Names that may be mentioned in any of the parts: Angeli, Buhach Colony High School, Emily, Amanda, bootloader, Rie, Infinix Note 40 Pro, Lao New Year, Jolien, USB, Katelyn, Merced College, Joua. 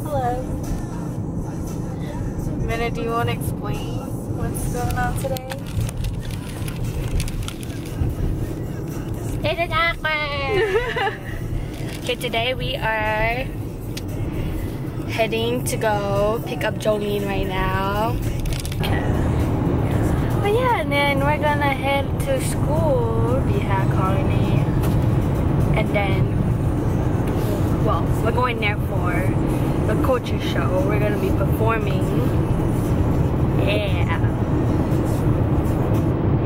Hello. Amanda, do you want to explain what's going on today? It is awkward. Okay, today we are heading to go pick up Jolien right now. But yeah, and then we're gonna head to school, Buhach Colony, and then, well, we're going there for the culture show. We're gonna be performing. Yeah.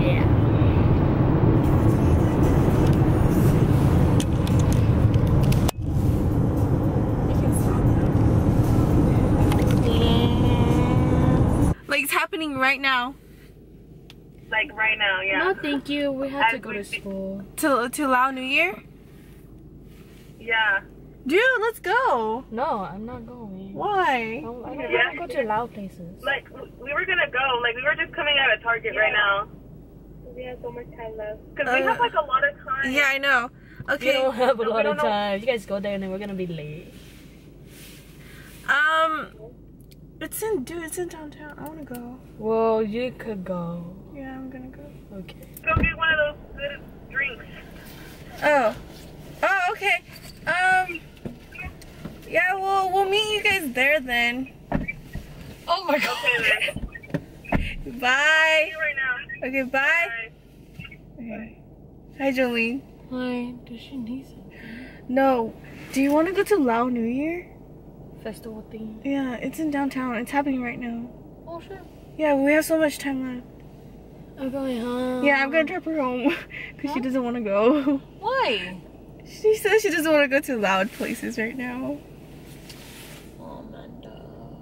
Yeah. Right now, like right now, yeah. No, thank you. We have to go to school. To Lao New Year. Yeah. Dude, let's go. No, I'm not going. Why? I don't go to Lao places. Like we were gonna go. Like we were just coming out of Target right now. We have so much time left. Cause we have like a lot of time. Yeah, I know. Okay. We don't have a lot of time. You guys go there and then we're gonna be late. It's in downtown. I wanna go. Well, you could go. Yeah, I'm gonna go. Okay. Go get one of those good drinks. Oh. Oh, okay. Yeah, we'll meet you guys there then. Oh my god. Okay, then. Bye. See you right now. Okay, bye. Bye. Okay. Hi, Jolien. Hi. Does she need something? No. Do you wanna go to Lao New Year? Festival thing. Yeah, it's in downtown. It's happening right now. Oh shit. Yeah, we have so much time left. I'm going home. Yeah, I'm gonna drop her home because she doesn't want to go. Why? She says she doesn't want to go to loud places right now. Oh, Amanda.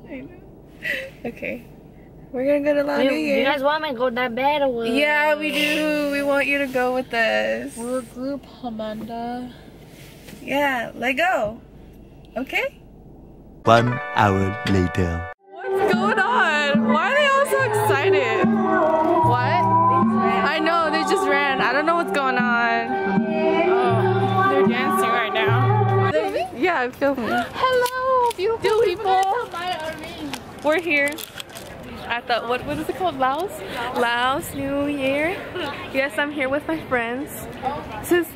I know. Okay, we're gonna go to Lao New Year. You guys want me to go that bad or what? Yeah, we do. We want you to go with us. We're a group, Amanda. Yeah, let go. Okay. 1 hour later. What's going on? Why are they all so excited? What? I know, they just ran. I don't know what's going on. Oh, they're dancing right now. Really? Yeah, I'm filming. Hello, beautiful people. We're here at the, what is it called? Laos? Laos New Year. Yes, I'm here with my friends. This is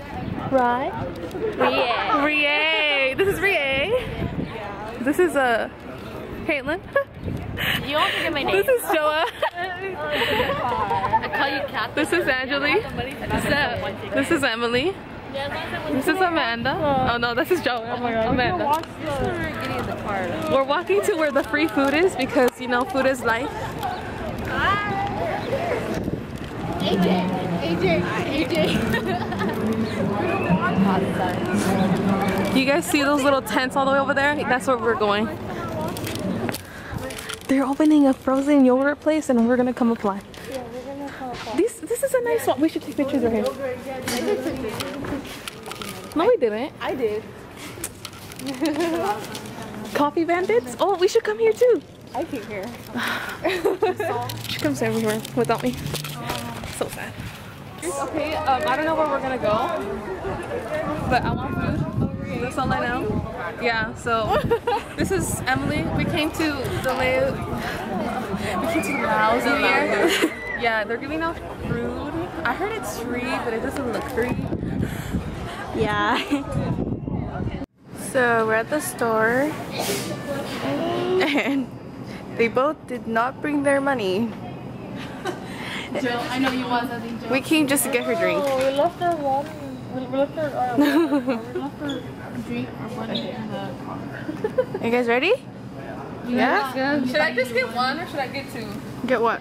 Rie. This is Rie. This is Katelyn. You all forget my name. This is Joua. I call you Katelyn. This is Angeli. This is Emily. This is Amanda. Oh no, this is Joua. Oh my god, Amanda. We're walking to where the free food is because you know food is life. AJ. You guys see those little tents all the way over there? That's where we're going. They're opening a frozen yogurt place and we're gonna come apply. Yeah, we're gonna come apply. This is a nice one. We should take pictures of him. No, we didn't. I did. Coffee bandits? Oh, we should come here too. I came here. She comes everywhere without me. So sad. Okay, I don't know where we're gonna go, but I want food. That's all I know. Yeah, so this is Emily. We came to the Lao New Year. Yeah, they're giving out food. I heard it's free, but it doesn't look free. Yeah. So we're at the store, and they both did not bring their money. Jill, I know you want something, Jill. We came just to get her drink. Oh, we left our water. We left our drink or money in the car. Are you guys ready? Yeah? Should I just get one or should I get two? Get what?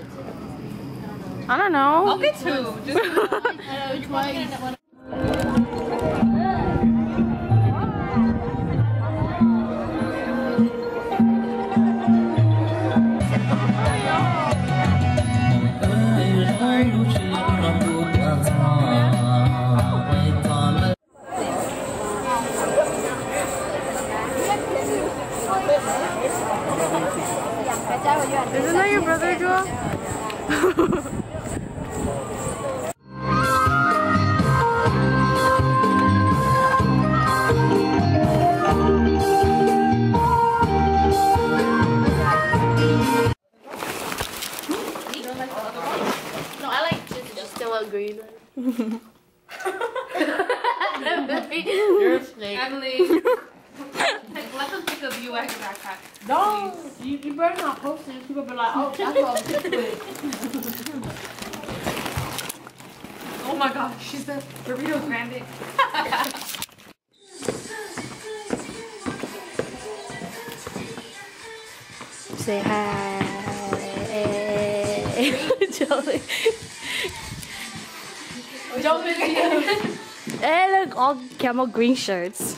I don't know. I'll get two. Just one. Isn't that your brother, Joua? yellow green one. You're a snake. Emily. Let us pick up UX backpack. No, you better not post it. People be like, oh, that's all I'm with. Oh my gosh, she said burrito grande. Say hi. Jolien. Jolien. Hey, look, all camel green shirts.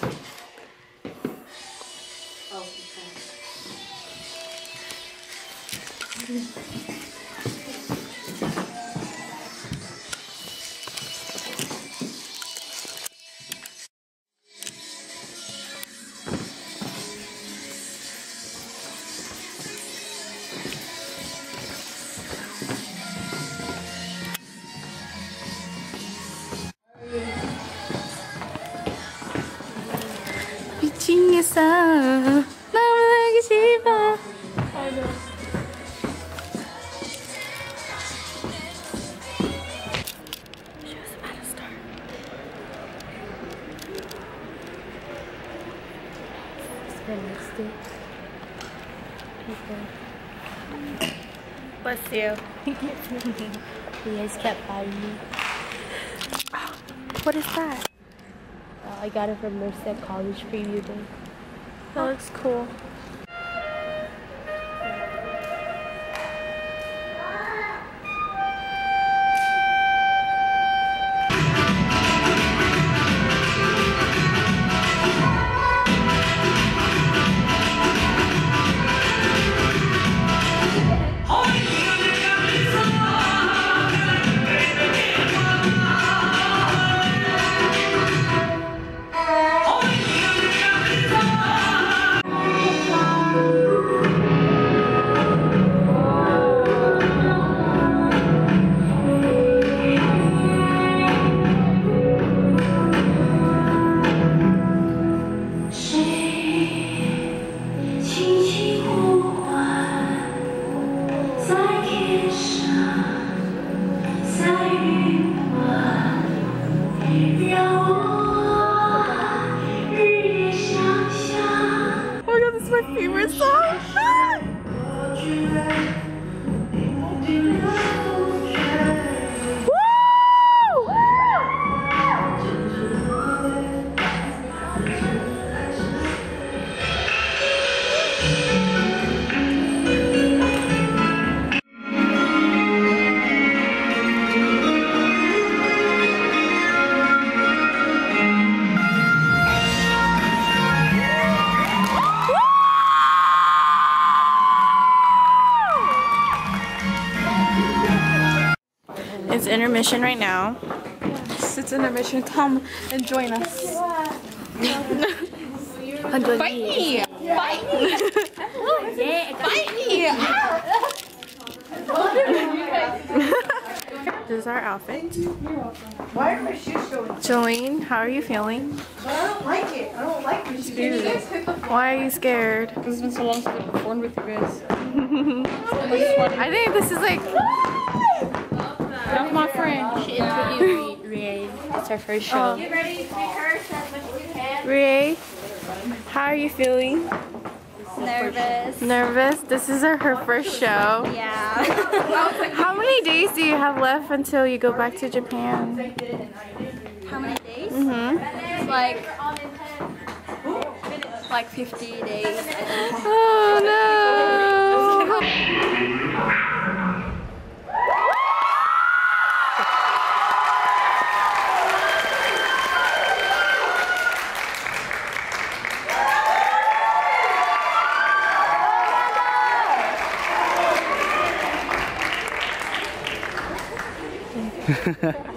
Bless you. You guys kept buying me. Oh, what is that? Oh, I got it from Merced College preview day. That looks cool. It's intermission right now. Yes, it's intermission. Come and join us. Fight me! Fight me! Fight me! This is our outfit. Why are my shoes going? Jolien, how are you feeling? I don't like it. I don't like my shoes. Why are you scared? Because it's been so long since I've performed with you guys. I think this is like... That's my friend. She introduced me, Rie. It's her first show. Get ready to pick her as much as you can. Rie, how are you feeling? Nervous. Nervous? This is her first show. Yeah. How many days do you have left until you go back to Japan? How many days? Mm-hmm. Like 50 days. Oh no.